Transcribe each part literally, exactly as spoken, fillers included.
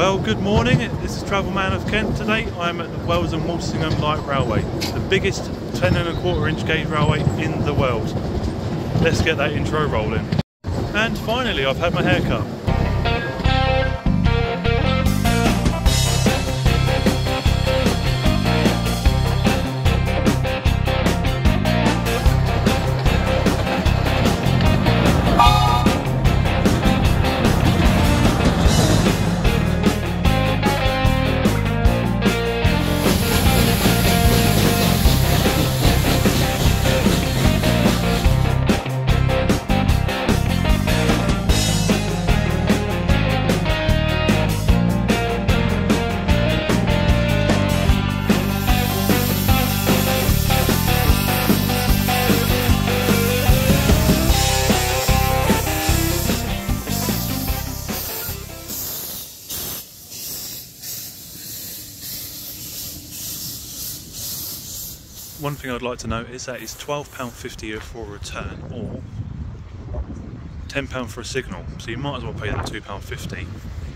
Well, good morning, this is Travel Man of Kent. Today I'm at the Wells and Walsingham Light Railway, the biggest ten and a quarter inch gauge railway in the world. Let's get that intro rolling. And finally I've had my hair cut. One thing I'd like to note is that it's twelve pounds fifty for a return or ten pounds for a signal, so you might as well pay that two pounds fifty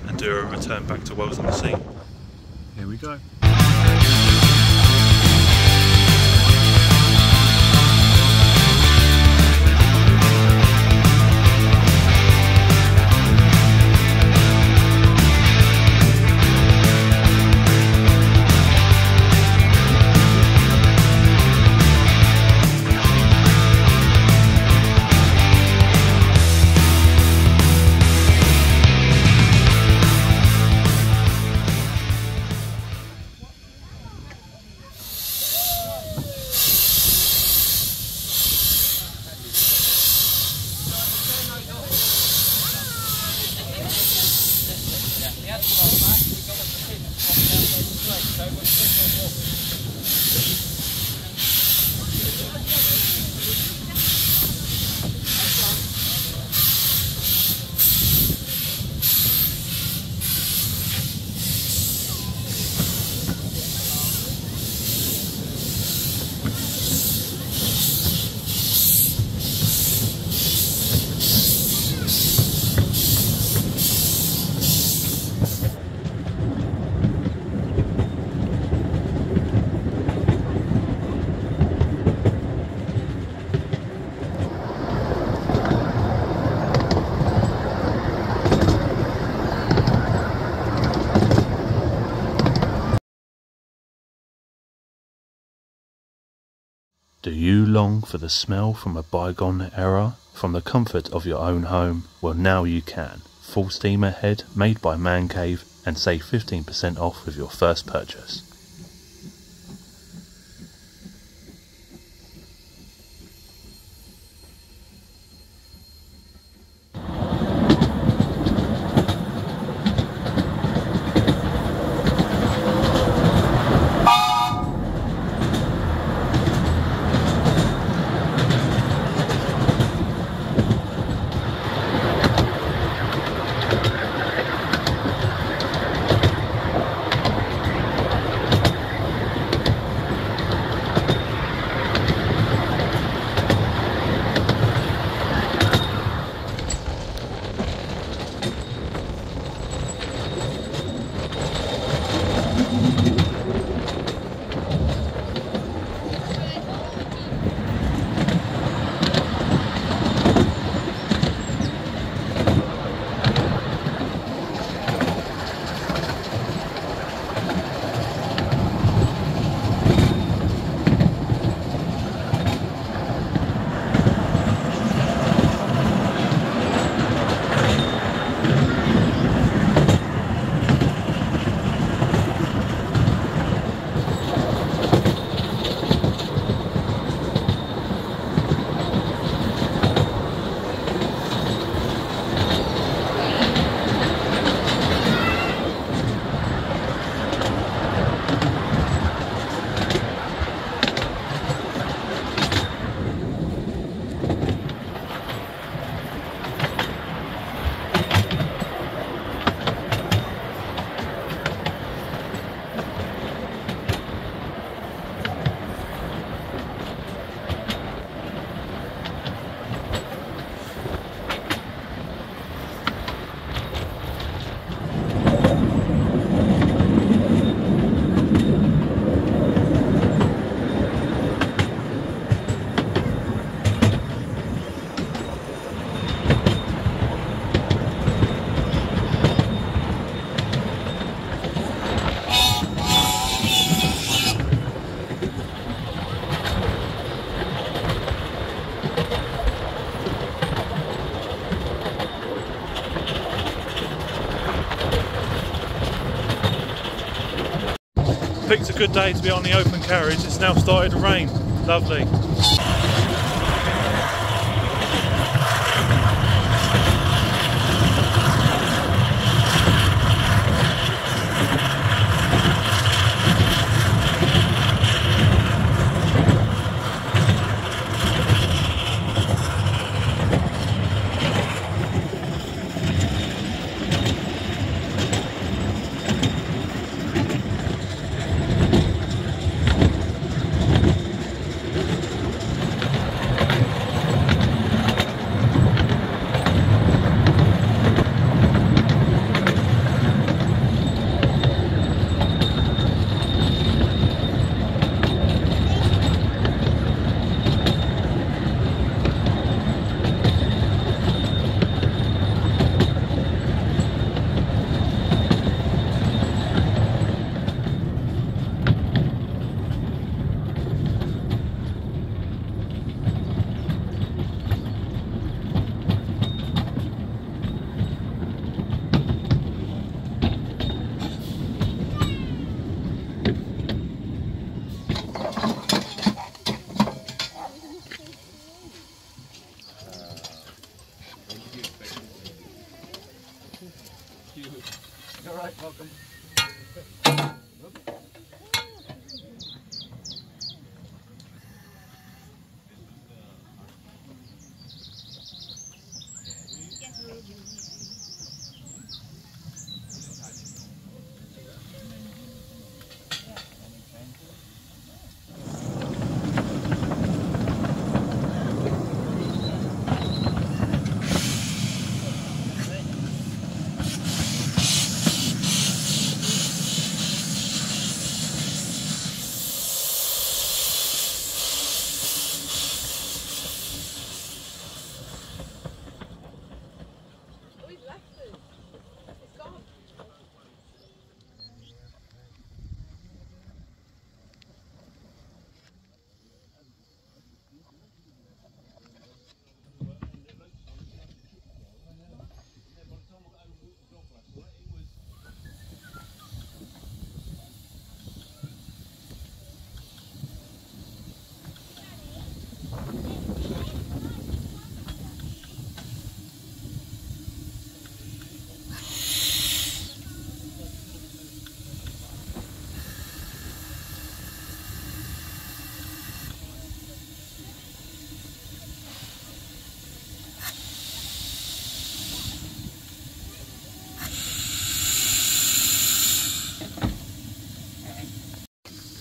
and do a return back to Wells on the Sea. Here we go. Do you long for the smell from a bygone era? From the comfort of your own home? Well, now you can. Full steam ahead, made by Man Cave, and save fifteen percent off with your first purchase. picked a good day to be on the open carriage. It's now started to rain. Lovely.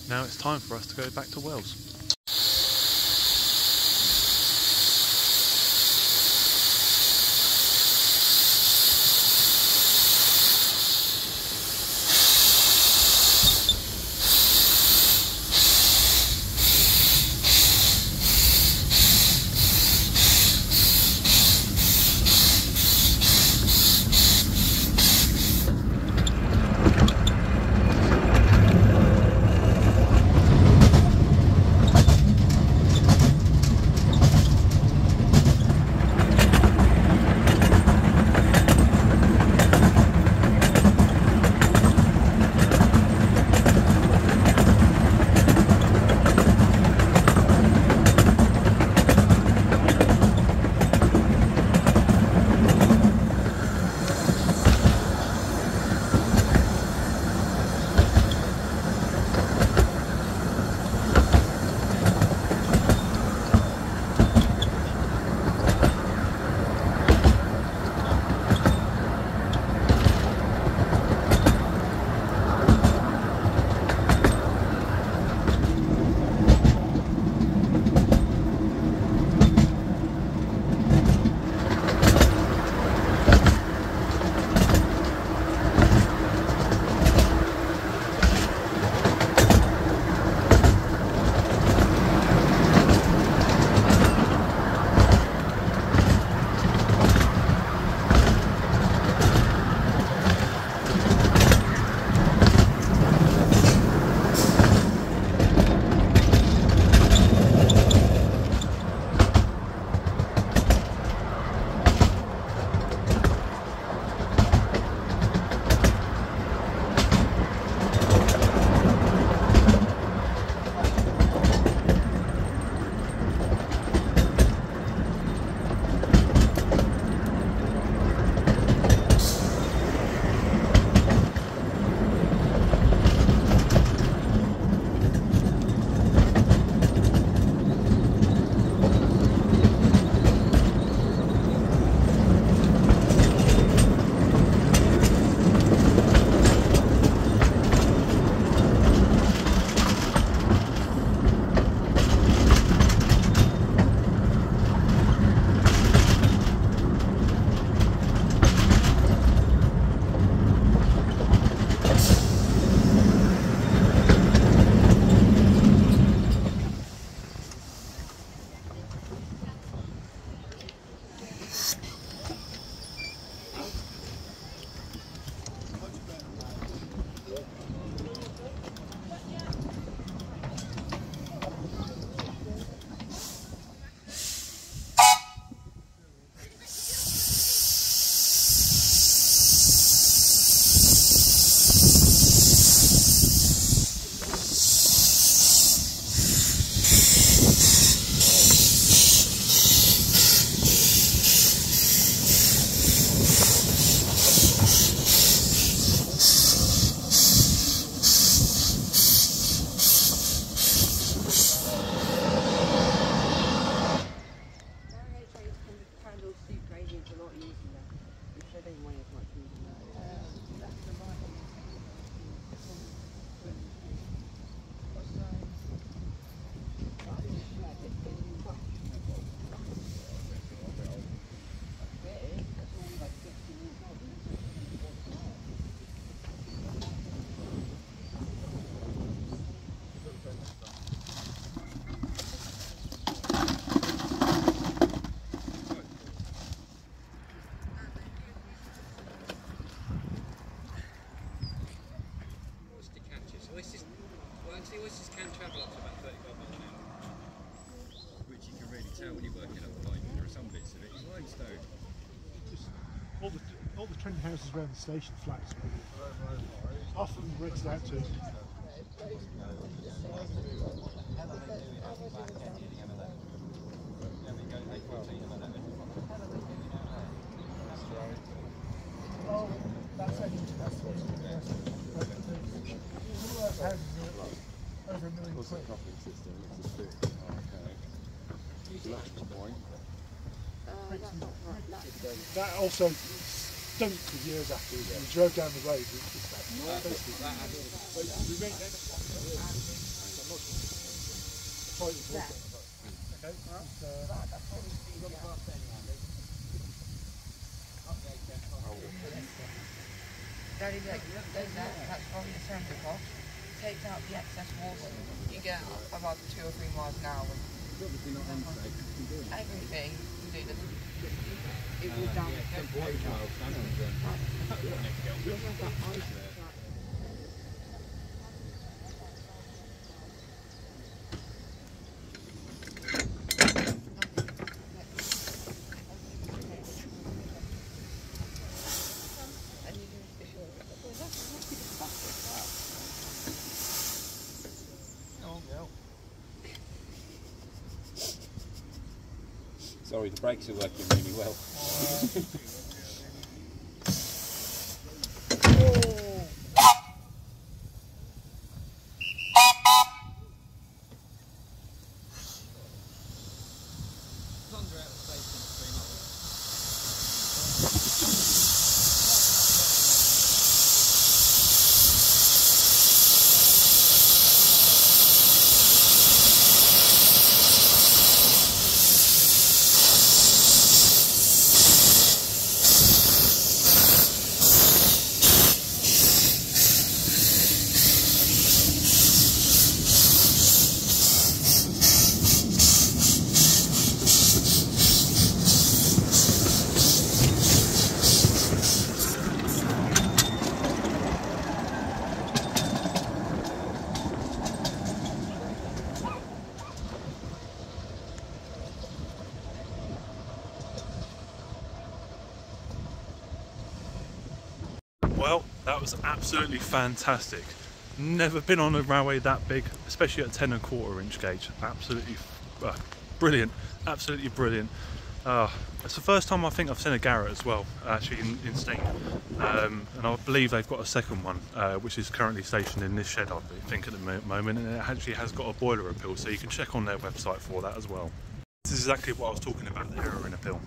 Now it's time for us to go back to Wells. sea oysters can travel up to about thirty-five miles an hour, which you can really tell when you work it up the line. There are some bits of it in limestone. Just all the all the trend houses around the station flats often rigged out to. Oh, that's it. That's what it's over a million quid. System, it's a bit archaic. That also stunk for years after. Yeah. We drove down the road. It was that very big. That's probably the centre cost. Takes out the excess water. You get about two or three miles an hour. Obviously not unsafe. Everything you do, it will damage the boy child. Sorry, the brakes are working really well. Well, that was absolutely fantastic. Never been on a railway that big, especially at ten and a quarter inch gauge. Absolutely uh, brilliant, absolutely brilliant. Uh, it's the first time I think I've seen a Garratt as well, actually in, in Steam. Um, and I believe they've got a second one, uh, which is currently stationed in this shed, I think, at the moment. And it actually has got a boiler appeal, so you can check on their website for that as well. This is exactly what I was talking about, the error in appeal.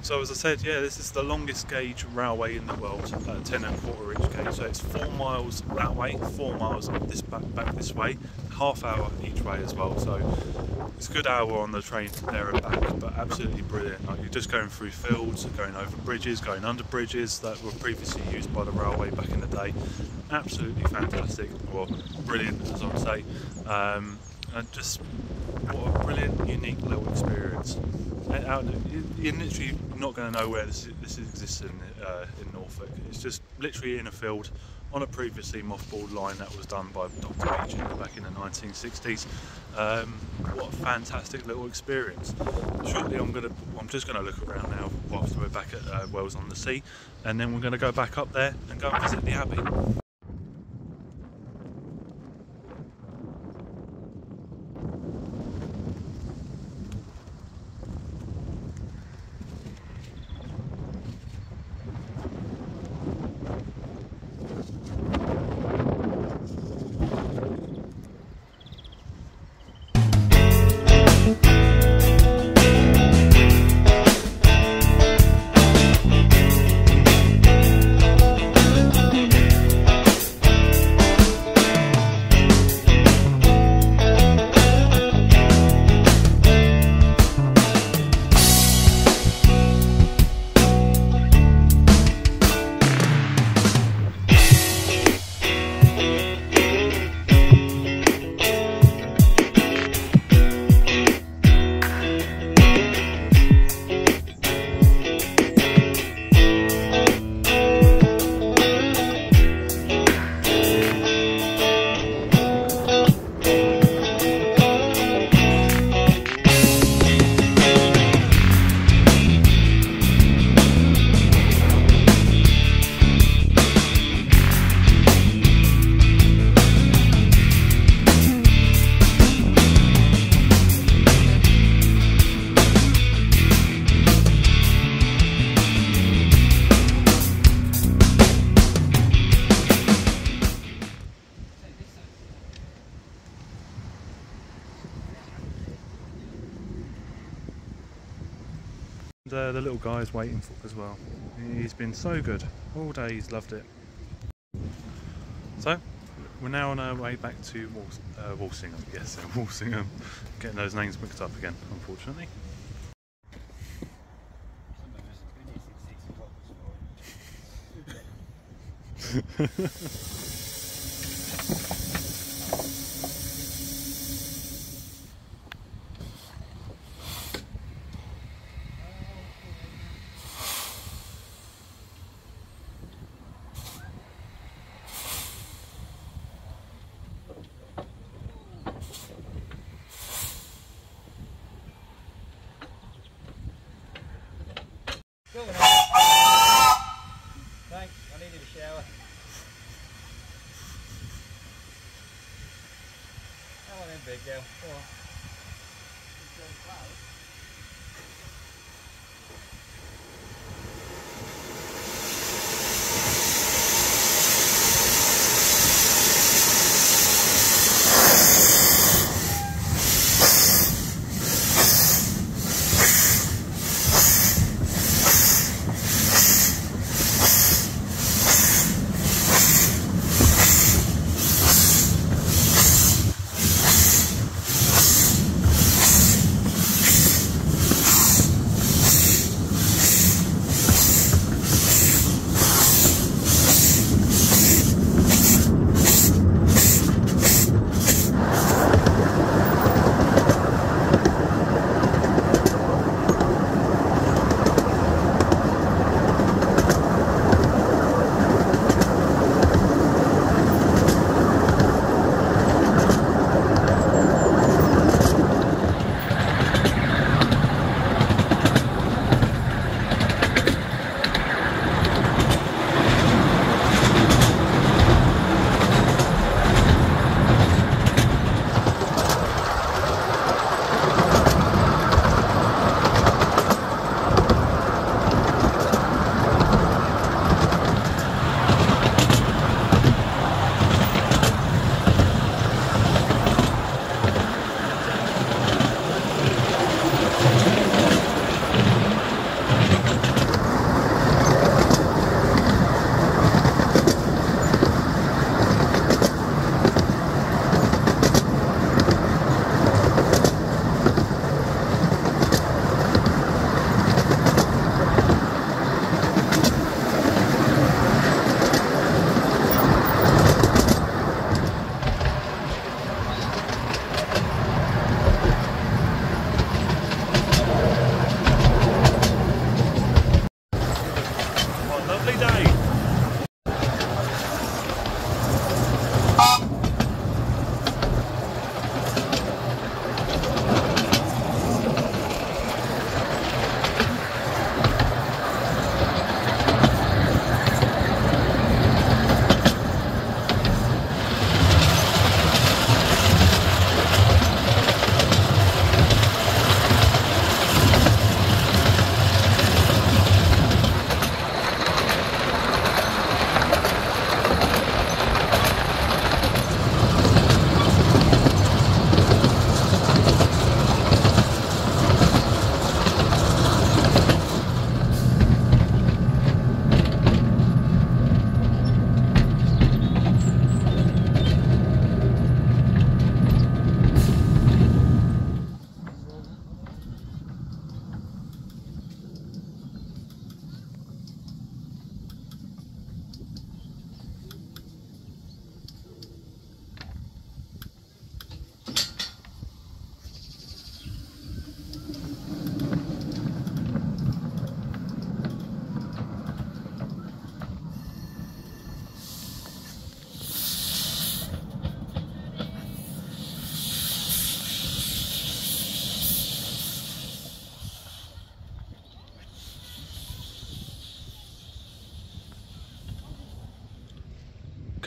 So as I said, yeah, this is the longest gauge railway in the world, uh, ten and a quarter inch gauge. So it's four miles that way, four miles this back, back this way, half hour each way as well. So it's a good hour on the train there and back, but absolutely brilliant. Like you're just going through fields, going over bridges, going under bridges that were previously used by the railway back in the day. Absolutely fantastic, well, brilliant as I would say. Um, and just what a brilliant, unique little experience. You're literally not going to know where this is, this exists in, uh, in Norfolk. It's just literally in a field on a previously mothballed line that was done by Doctor Beeching back in the nineteen sixties. Um, what a fantastic little experience. Shortly, I'm going to, I'm just going to look around now whilst we're back at uh, Wells on the Sea, and then we're going to go back up there and go and visit the Abbey. The, the little guy is waiting for it as well. He's been so good all day, he's loved it. So we're now on our way back to Wals uh, Walsingham. Yes, uh, Walsingham. Getting those names mixed up again, unfortunately. Big girl. Go on.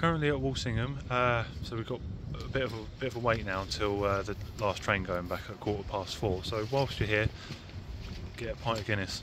Currently at Walsingham, uh, so we've got a bit of a, bit of a wait now until uh, the last train going back at quarter past four. So whilst you're here, get a pint of Guinness.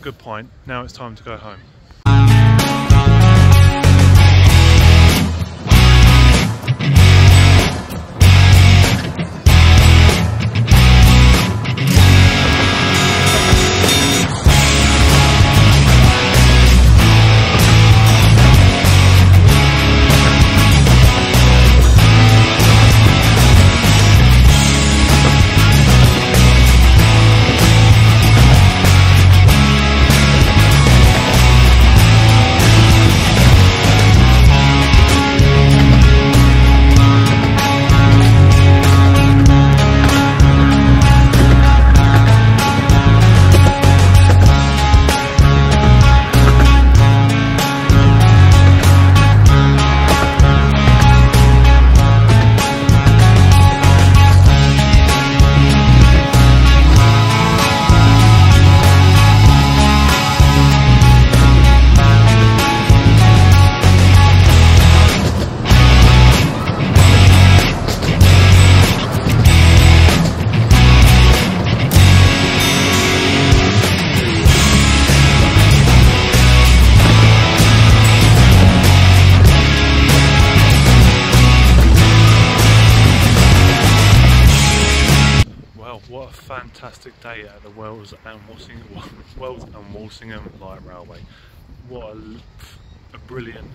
a good pint. Now it's time to go home. What a fantastic day at the Wells and Walsingham, Wells and Walsingham Light Railway. What a, a brilliant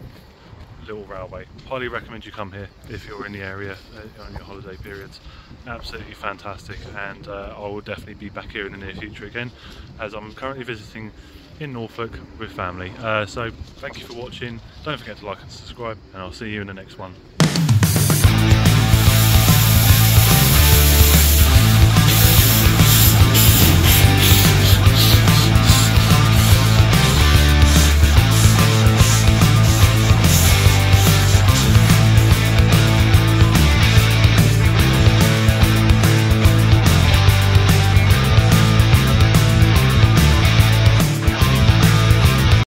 little railway. Highly recommend you come here if you're in the area uh, on your holiday periods. Absolutely fantastic, and uh, I will definitely be back here in the near future again, as I'm currently visiting in Norfolk with family. Uh, so thank you for watching. Don't forget to like and subscribe, and I'll see you in the next one.